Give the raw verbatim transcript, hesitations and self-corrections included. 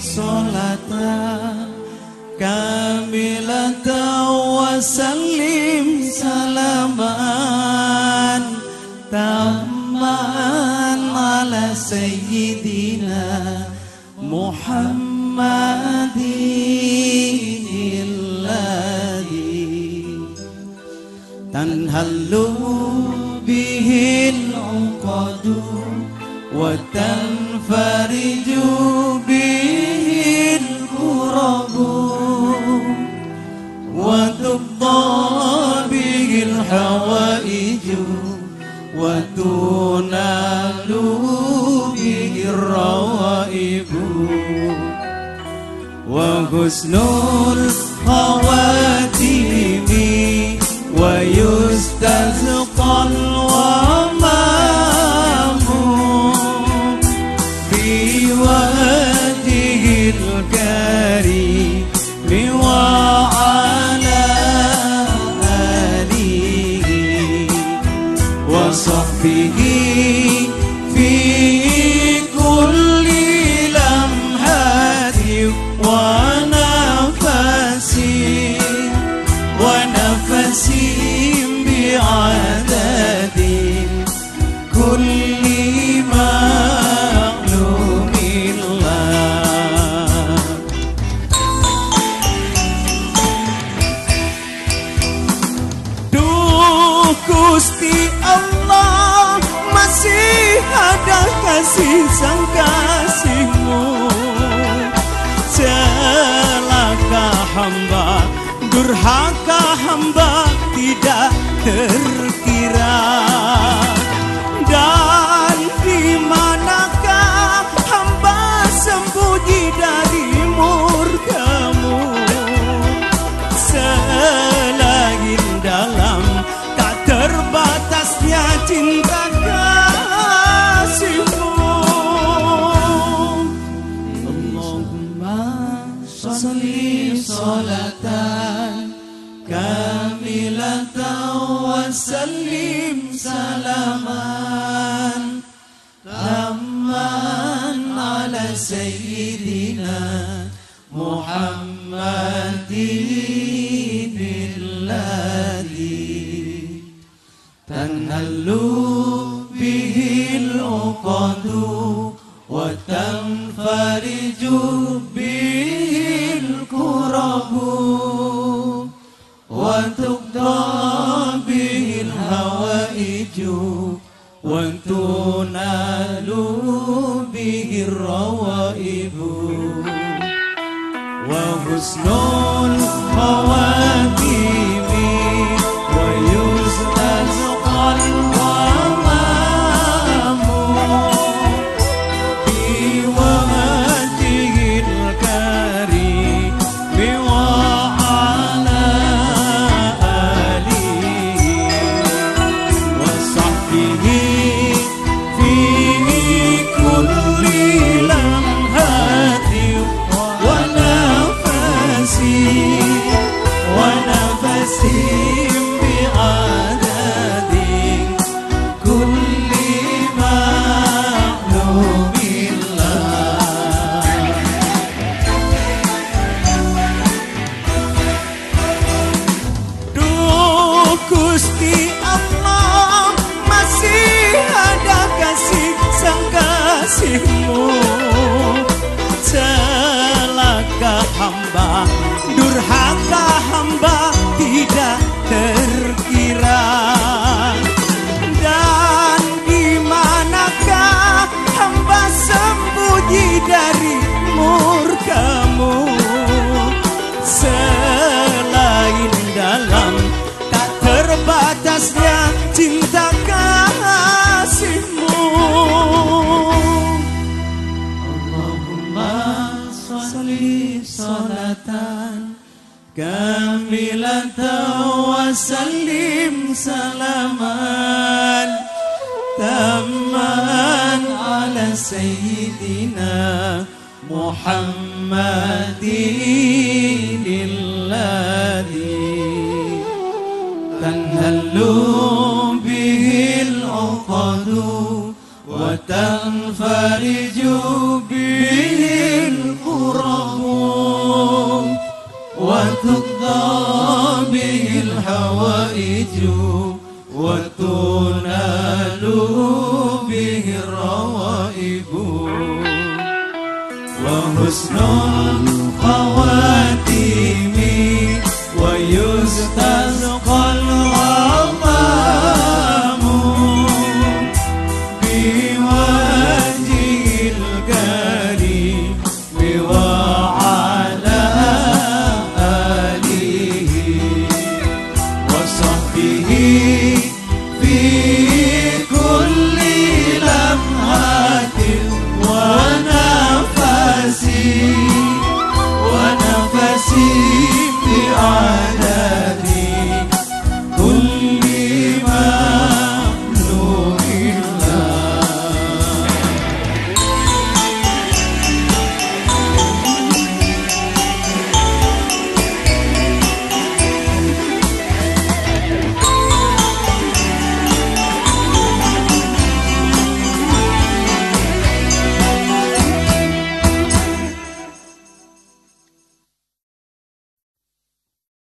صلاة كاملة وسلم سلاما تاما على سيدنا محمد الذي تنهل به العقد وتنفرج به الكرب وتقضى به الحوائج وتنال به الروائب وحسن الخواتيم ويستسقى الغمام في وجهه الكريم وعلى آله وصحبه في كل لمحة ونفس ونفس بعدد كل معلوم الله. Duh Gusti Allah, masih ada kasih sang kasih-Mu. Celaka hamba, durhaka hamba tidak terkira. Dan di manakah hamba sembunyi dari murka-Mu? Selain dalam tak terbatasnya cinta kasih-Mu. Allahumma sholli sholatan kamilatan wasallim salaman tamman ala sayyidina Muhammadin alladhi tanhallu bihil uqadu wa tanfariju bihil kurabu wa tuqda bihil hawaiju wa tunalu bihir rawaibu wa husnul khawatimi wa yustazqal wamamu bi wajhil karim celaka hamba, durhaka hamba tidak terkira. Dan di manakah hamba sembunyi dari murka-Mu? Selain dalam tak terbatasnya cinta kasih-Mu. Salatan kamilatan wasallim salaman tamman ala sayyidina Muhammadin alladhi tanhallu bihil uqadu wa tanfariju bihil وحسن الخواتيم.